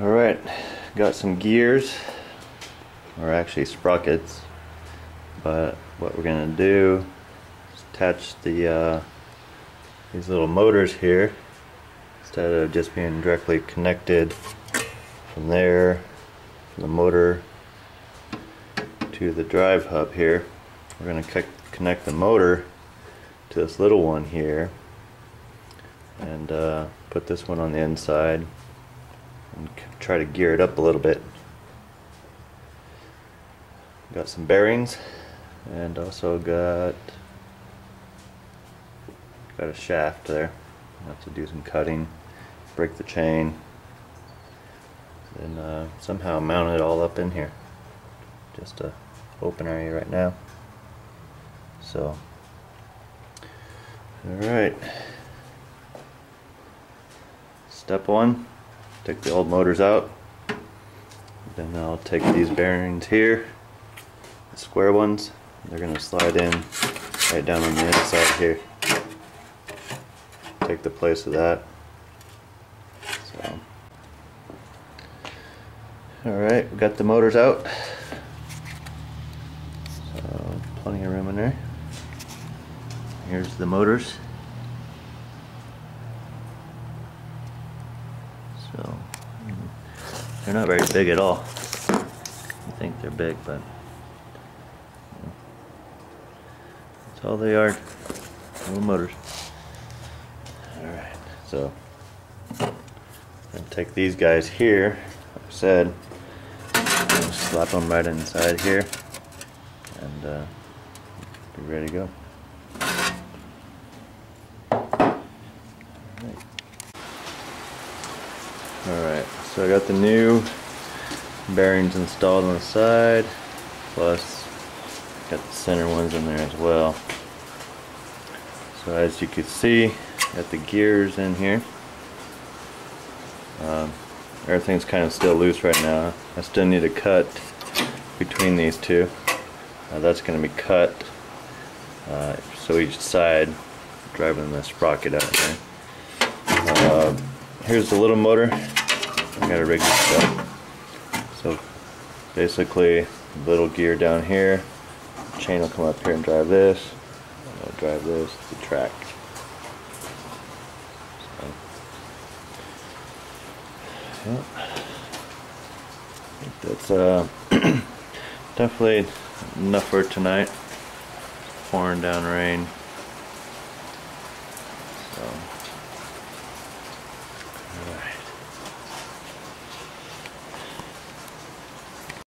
Alright, got some gears, or actually sprockets, but what we're going to do is attach the these little motors here, instead of just being directly connected from there, from the motor to the drive hub here. We're going to connect the motor to this little one here, and put this one on the inside and try to gear it up a little bit. Got some bearings, and also got a shaft there. I'll have to do some cutting, break the chain, and somehow mount it all up in here. Just an open area right now. So, alright. Step one, take the old motors out. Then I'll take these bearings here, the square ones. They're going to slide in right down on the inside here. Take the place of that. So, alright, we got the motors out. So, plenty of room in there. Here's the motors. So, they're not very big at all. I think they're big, but you know, that's all they are, little motors. Alright, so I'm going to take these guys here, like I said, slap them right inside here, and be ready to go. Alright, so I got the new bearings installed on the side, plus got the center ones in there as well. So as you can see, got the gears in here. Everything's kind of still loose right now. I still need to cut between these two. That's going to be cut, so each side driving the sprocket out there. Here's the little motor. I gotta rig this up. So basically, little gear down here, chain will come up here and drive this. I'll drive this to the track. So, yeah. I think that's definitely enough for tonight. Pouring down rain.